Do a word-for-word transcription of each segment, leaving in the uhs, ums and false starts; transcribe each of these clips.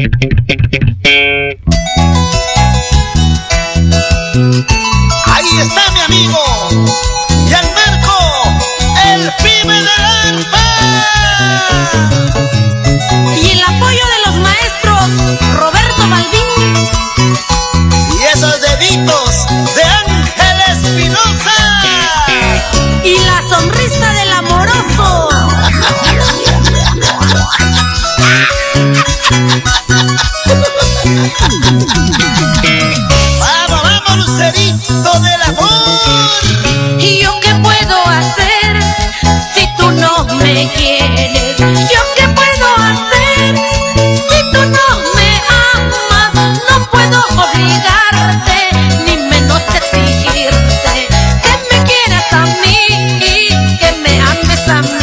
Ahí está mi amigo Gianmarco, el pibe del arpa, y el apoyo de los maestros Roberto Balvin y esos deditos de Ángel Espinosa y la sonrisa del amoroso. Vamos, vamos, lucerito del amor. ¿Y yo qué puedo hacer si tú no me quieres? ¿Yo qué puedo hacer si tú no me amas? No puedo obligarte, ni menos exigirte que me quieras a mí y que me ames a mí.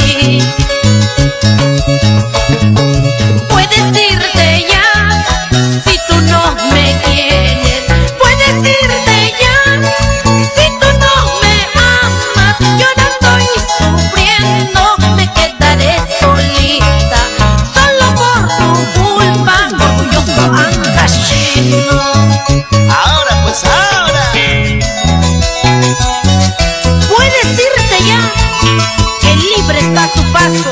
Ahora pues ahora puedes irte ya, que libre está tu paso.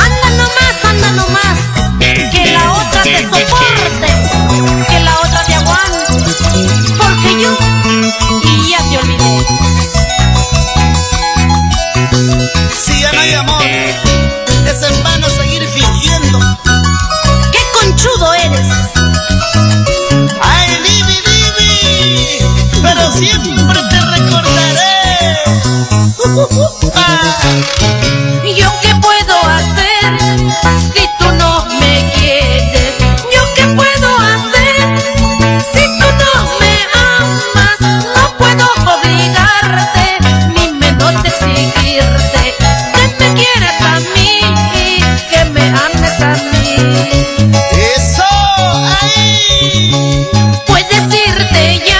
Anda nomás, anda nomás, que la otra te soporte, que la otra te aguante, porque yo y ya te olvidé. Si ya no hay amor, es en vano seguir fingiendo. ¡Qué conchudo eres! Siempre te recordaré. uh, uh, uh, ah. ¿Yo qué puedo hacer si tú no me quieres? ¿Yo qué puedo hacer si tú no me amas? No puedo obligarte, ni menos exigirte que me quieras a mí y que me ames a mí. ¡Eso! ¡Ahí! Puedes irte ya.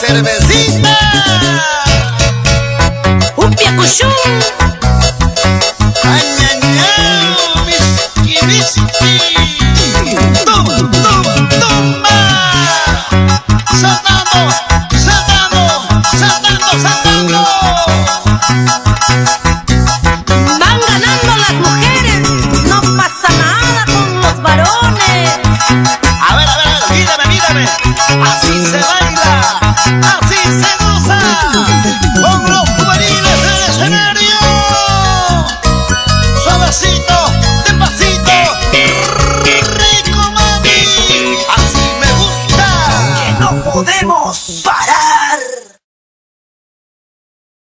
Cervecita, un piacuchú, añañao, miski, miski, tum, tum, tumba, saltando, saltando, saltando, saltando. Van ganando las mujeres, no pasa nada con los varones. A ver, a ver, mírame, mírame, así se va.